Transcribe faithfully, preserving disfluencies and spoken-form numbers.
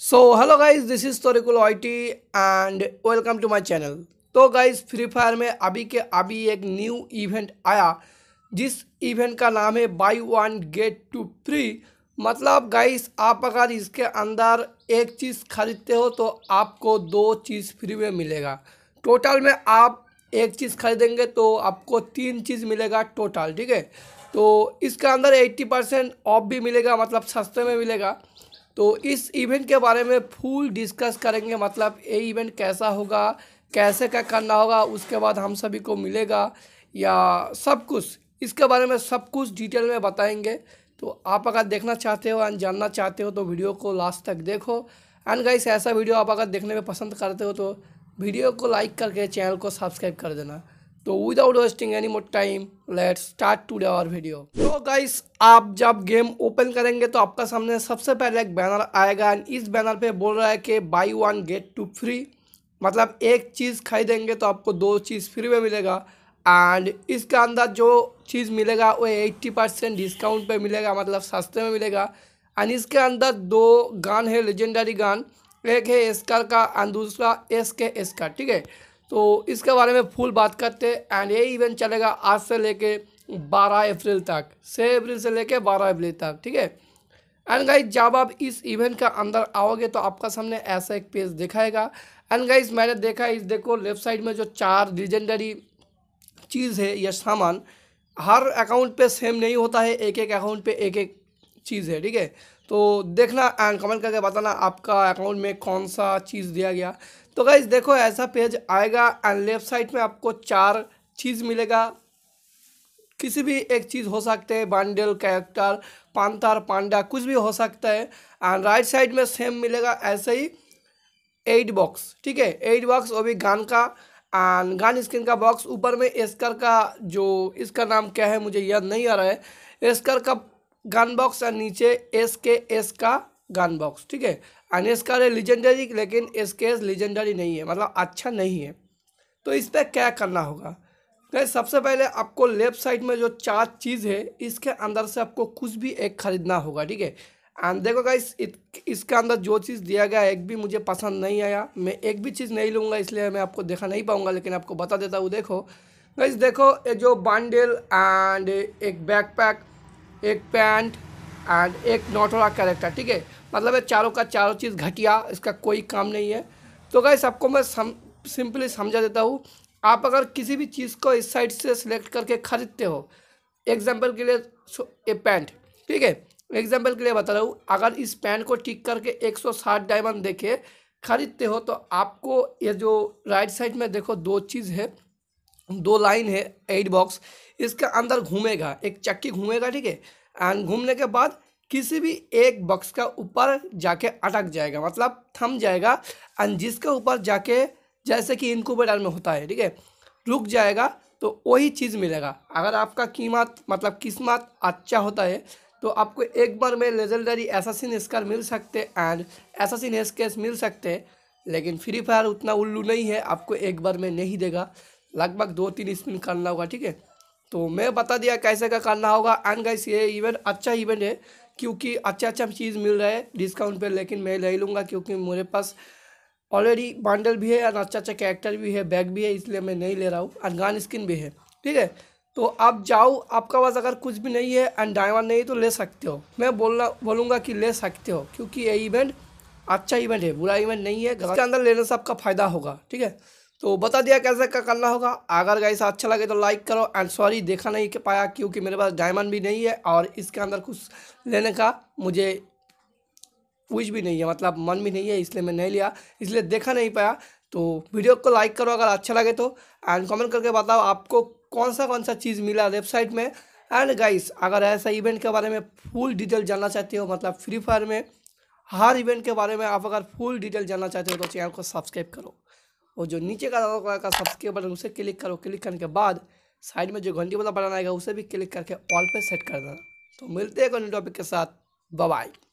So hello guys, this is Tarikul YT and welcome to my channel. तो guys, free fire में अभी के अभी एक न्यू इवेंट आया जिस इवेंट का नाम है buy one get two free. मतलब गाइज, आप अगर इसके अंदर एक चीज़ खरीदते हो तो आपको दो चीज़ फ्री में मिलेगा। टोटल में आप एक चीज़ खरीदेंगे तो आपको तीन चीज़ मिलेगा टोटल, ठीक है। तो इसका अंदर एट्टी परसेंट ऑफ भी मिलेगा, मतलब सस्ते में मिलेगा। तो इस इवेंट के बारे में फुल डिस्कस करेंगे, मतलब ये इवेंट कैसा होगा, कैसे क्या करना होगा, उसके बाद हम सभी को मिलेगा या सब कुछ, इसके बारे में सब कुछ डिटेल में बताएंगे। तो आप अगर देखना चाहते हो एंड जानना चाहते हो तो वीडियो को लास्ट तक देखो। एंड गाइस, ऐसा वीडियो आप अगर देखने में पसंद करते हो तो वीडियो को लाइक करके चैनल को सब्सक्राइब कर देना। तो without wasting any more time, let's start today our video. तो गाइस, आप जब गेम ओपन करेंगे तो आपका सामने सबसे पहले एक बैनर आएगा एंड इस बैनर पे बोल रहा है कि buy one get two free, मतलब एक चीज़ खरीदेंगे तो आपको दो चीज़ फ्री में मिलेगा। एंड इसका अंदर जो चीज़ मिलेगा वो एट्टी परसेंट डिस्काउंट पे मिलेगा, मतलब सस्ते में मिलेगा। एंड इसके अंदर दो गान है, लेजेंडरी गान, एक है एसकार का एंड दूसरा एस के एस का, ठीक है। तो इसके बारे में फुल बात करते हैं। एंड ये इवेंट चलेगा आज से लेके बारह अप्रैल तक, छः अप्रैल से लेके बारह अप्रैल तक, ठीक है। एंड गाइस, जब आप इस इवेंट के अंदर आओगे तो आपका सामने ऐसा एक पेज दिखाएगा। एंड गाइस, मैंने देखा इस देखो लेफ्ट साइड में जो चार लीजेंडरी चीज़ है या सामान, हर अकाउंट पे सेम नहीं होता है, एक एक अकाउंट पे एक एक चीज़ है, ठीक है। तो देखना एंड कमेंट करके बताना आपका अकाउंट में कौन सा चीज़ दिया गया। तो गाइस देखो, ऐसा पेज आएगा एंड लेफ्ट साइड में आपको चार चीज़ मिलेगा, किसी भी एक चीज़ हो सकते हैं, बंडल, कैरेक्टर, पांथर, पांडा, कुछ भी हो सकता है। एंड राइट साइड में सेम मिलेगा ऐसे ही एट बॉक्स, ठीक है, एट बॉक्स, वो भी गान का एंड गान स्किन का बॉक्स। ऊपर में एस्कर का जो, इसका नाम क्या है मुझे याद नहीं आ रहा है, एस्कर का गन बॉक्स और नीचे एस के एस का गन बॉक्स, ठीक है। एंड एसकार है लीजेंडरी, लेकिन एस के एस लीजेंडरी नहीं है, मतलब अच्छा नहीं है। तो इस पर क्या करना होगा गाइस, सबसे पहले आपको लेफ्ट साइड में जो चार चीज़ है इसके अंदर से आपको कुछ भी एक खरीदना होगा, ठीक है। एंड देखो गाइस, इसके अंदर जो चीज़ दिया गया एक भी मुझे पसंद नहीं आया, मैं एक भी चीज़ नहीं लूँगा, इसलिए मैं आपको देखा नहीं पाऊँगा, लेकिन आपको बता देता हूँ। देखो गाइस, देखो ये जो बंडल एंड एक बैकपैक, एक पैंट एंड एक नोटोरा कैरेक्टर, ठीक है, मतलब ये चारों का चारों चीज़ घटिया, इसका कोई काम नहीं है। तो गाइस, आपको मैं सम, सिंपली समझा देता हूँ। आप अगर किसी भी चीज़ को इस साइड से सिलेक्ट करके ख़रीदते हो, एग्जांपल के लिए ये पैंट, ठीक है, एग्जांपल के लिए बता रहा हूँ, अगर इस पैंट को टिक करके एक सौ साठ डायमंड देखे खरीदते हो तो आपको ये जो राइट साइड में देखो दो चीज़ है, दो लाइन है एट बॉक्स, इसके अंदर घूमेगा, एक चक्की घूमेगा, ठीक है। एंड घूमने के बाद किसी भी एक बॉक्स का ऊपर जाके अटक जाएगा, मतलब थम जाएगा। एंड जिसके ऊपर जाके, जैसे कि इनक्यूबेटर में होता है, ठीक है, रुक जाएगा तो वही चीज़ मिलेगा। अगर आपका कीमत मतलब किस्मत अच्छा होता है तो आपको एक बार में लेजेंडरी एसासिन एस्कार मिल सकते एंड एसासिन एस के एस मिल सकते, लेकिन फ्री फायर उतना उल्लू नहीं है, आपको एक बार में नहीं देगा, लगभग दो तीन स्पिन करना होगा, ठीक है। तो मैं बता दिया कैसे क्या करना होगा। एंड गाइस, ये इवेंट अच्छा इवेंट है क्योंकि अच्छा अच्छा चीज़ मिल रहा है डिस्काउंट पे, लेकिन मैं ले लूँगा क्योंकि मेरे पास ऑलरेडी बंडल भी है और अच्छा अच्छा कैरेक्टर भी है, बैग भी है, इसलिए मैं नहीं ले रहा हूँ। एंड गन स्किन भी है, ठीक है। तो आप जाओ, आपका पास अगर कुछ भी नहीं है एंड डायमंड नहीं तो ले सकते हो, मैं बोलना बोलूँगा कि ले सकते हो क्योंकि ये इवेंट अच्छा इवेंट है, बुरा इवेंट नहीं है, इसके अंदर लेने से आपका फ़ायदा होगा, ठीक है। तो बता दिया कैसे क्या करना होगा। अगर गाइस अच्छा लगे तो लाइक करो एंड सॉरी देखा नहीं कर पाया क्योंकि मेरे पास डायमंड भी नहीं है और इसके अंदर कुछ लेने का मुझे कुछ भी नहीं है, मतलब मन भी नहीं है, इसलिए मैं नहीं लिया, इसलिए देखा नहीं पाया। तो वीडियो को लाइक करो अगर अच्छा लगे तो एंड कमेंट करके बताओ आपको कौन सा कौन सा चीज़ मिला वेबसाइट में। एंड गाइस, अगर ऐसा इवेंट के बारे में फुल डिटेल जानना चाहते हो, मतलब फ्री फायर में हर इवेंट के बारे में आप अगर फुल डिटेल जानना चाहते हो तो चैनल को सब्सक्राइब करो और जो नीचे का का सब्सक्राइब बटन उसे क्लिक करो, क्लिक करने के बाद साइड में जो घंटी वाला बटन आएगा उसे भी क्लिक करके ऑल पे सेट कर देना। तो मिलते हैं एक नए टॉपिक के साथ, बाय बाय।